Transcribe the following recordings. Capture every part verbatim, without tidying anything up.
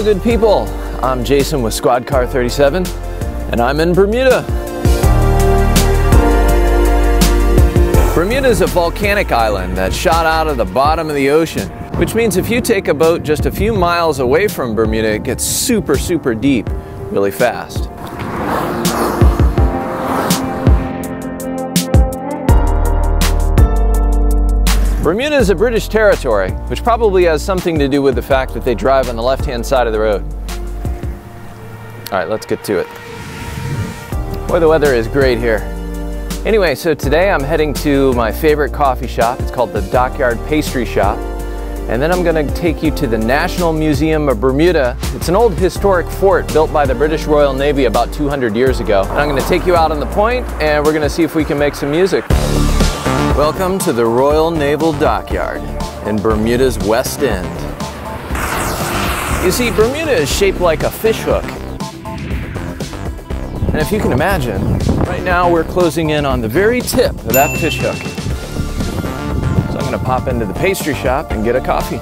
Hello good people, I'm Jason with Squad Car thirty-seven and I'm in Bermuda. Bermuda is a volcanic island that shot out of the bottom of the ocean, which means if you take a boat just a few miles away from Bermuda, it gets super super deep really fast. Bermuda is a British territory, which probably has something to do with the fact that they drive on the left-hand side of the road. All right, let's get to it. Boy, the weather is great here. Anyway, so today I'm heading to my favorite coffee shop. It's called the Dockyard Pastry Shop. And then I'm gonna take you to the National Museum of Bermuda. It's an old historic fort built by the British Royal Navy about two hundred years ago. And I'm gonna take you out on the point and we're gonna see if we can make some music. Welcome to the Royal Naval Dockyard in Bermuda's West End. You see, Bermuda is shaped like a fish hook. And if you can imagine, right now we're closing in on the very tip of that fish hook. So I'm gonna pop into the pastry shop and get a coffee.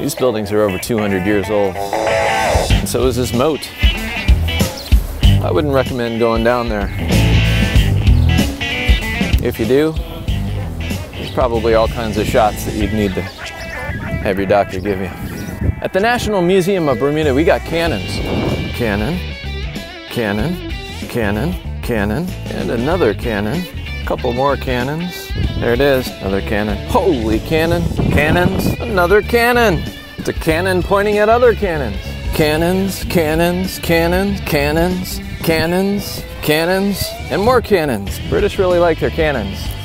These buildings are over two hundred years old, and so is this moat. I wouldn't recommend going down there. If you do, there's probably all kinds of shots that you'd need to have your doctor give you. At the National Museum of Bermuda, we got cannons. Cannon, cannon, cannon, cannon, and another cannon. Couple more cannons. There it is, another cannon. Holy cannon, cannons, another cannon. It's a cannon pointing at other cannons. Cannons, cannons, cannons, cannons, cannons, cannons, and more cannons. British really like their cannons.